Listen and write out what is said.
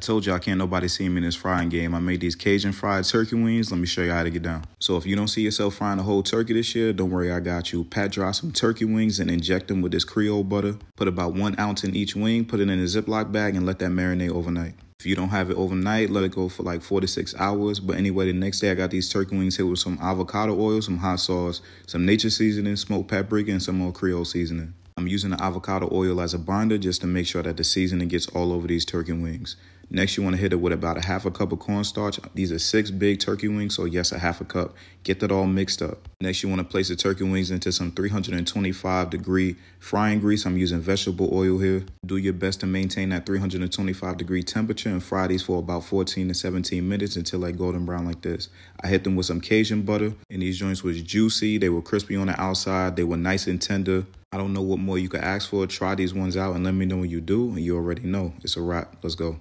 told you I can't nobody see me in this frying game. I made these Cajun fried turkey wings. Let me show you how to get down. So if you don't see yourself frying a whole turkey this year, don't worry, I got you. Pat dry some turkey wings and inject them with this Creole butter. Put about 1 ounce in each wing, put it in a Ziploc bag and let that marinate overnight. If you don't have it overnight, let it go for like 4 to 6 hours. But anyway, the next day I got these turkey wings here with some avocado oil, some hot sauce, some Natures seasoning, smoked paprika, and some more Creole seasoning. I'm using the avocado oil as a binder just to make sure that the seasoning gets all over these turkey wings. Next, you want to hit it with about a half a cup of cornstarch. These are 6 big turkey wings, so yes, a half a cup. Get that all mixed up. Next, you want to place the turkey wings into some 325-degree frying grease. I'm using vegetable oil here. Do your best to maintain that 325-degree temperature and fry these for about 14 to 17 minutes until they're golden brown like this. I hit them with some Cajun butter, and these joints was juicy. They were crispy on the outside. They were nice and tender. I don't know what more you could ask for. Try these ones out and let me know when you do, and you already know. It's a wrap. Let's go.